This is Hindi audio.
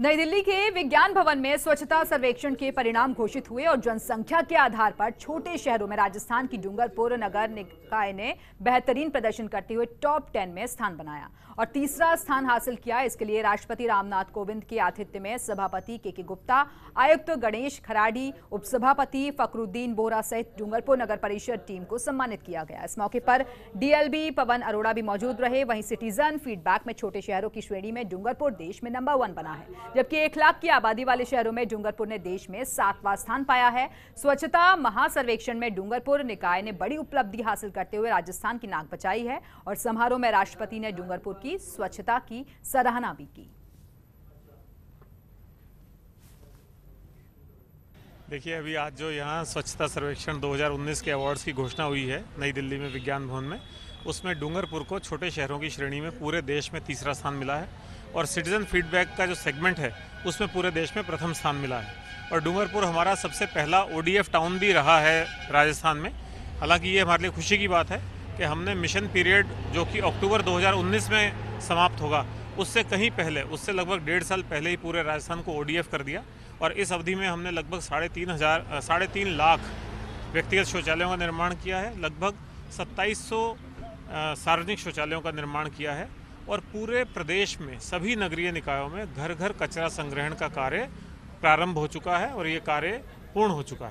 नई दिल्ली के विज्ञान भवन में स्वच्छता सर्वेक्षण के परिणाम घोषित हुए और जनसंख्या के आधार पर छोटे शहरों में राजस्थान की डूंगरपुर नगर निकाय ने बेहतरीन प्रदर्शन करते हुए टॉप 10 में स्थान बनाया और तीसरा स्थान हासिल किया। इसके लिए राष्ट्रपति रामनाथ कोविंद के आतिथ्य में सभापति के गुप्ता, आयुक्त गणेश खराडी, उपसभापति फक्रुद्दीन बोहरा सहित डूंगरपुर नगर परिषद टीम को सम्मानित किया गया। इस मौके पर डीएलबी पवन अरोड़ा भी मौजूद रहे। वहीं सिटीजन फीडबैक में छोटे शहरों की श्रेणी में डूंगरपुर देश में नंबर 1 बना है, जबकि 1 लाख की आबादी वाले शहरों में डूंगरपुर ने देश में 7वां स्थान पाया है। स्वच्छता महासर्वेक्षण में डूंगरपुर निकाय ने बड़ी उपलब्धि हासिल करते हुए राजस्थान की नाक बचाई है और समारोह में राष्ट्रपति ने डूंगरपुर की स्वच्छता की सराहना भी की। देखिए, अभी आज जो यहाँ स्वच्छता सर्वेक्षण 2019 के अवार्ड्स की घोषणा हुई है नई दिल्ली में विज्ञान भवन में, उसमें डूंगरपुर को छोटे शहरों की श्रेणी में पूरे देश में तीसरा स्थान मिला है और सिटीजन फीडबैक का जो सेगमेंट है उसमें पूरे देश में प्रथम स्थान मिला है। और डूंगरपुर हमारा सबसे पहला ODF टाउन भी रहा है राजस्थान में। हालांकि ये हमारे लिए खुशी की बात है कि हमने मिशन पीरियड जो कि अक्टूबर 2019 में समाप्त होगा, उससे कहीं पहले, उससे लगभग 1.5 साल पहले ही पूरे राजस्थान को ODF कर दिया और इस अवधि में हमने लगभग 3.5 लाख व्यक्तिगत शौचालयों का निर्माण किया है, लगभग 2700 सार्वजनिक शौचालयों का निर्माण किया है और पूरे प्रदेश में सभी नगरीय निकायों में घर घर कचरा संग्रहण का कार्य प्रारंभ हो चुका है और ये कार्य पूर्ण हो चुका है।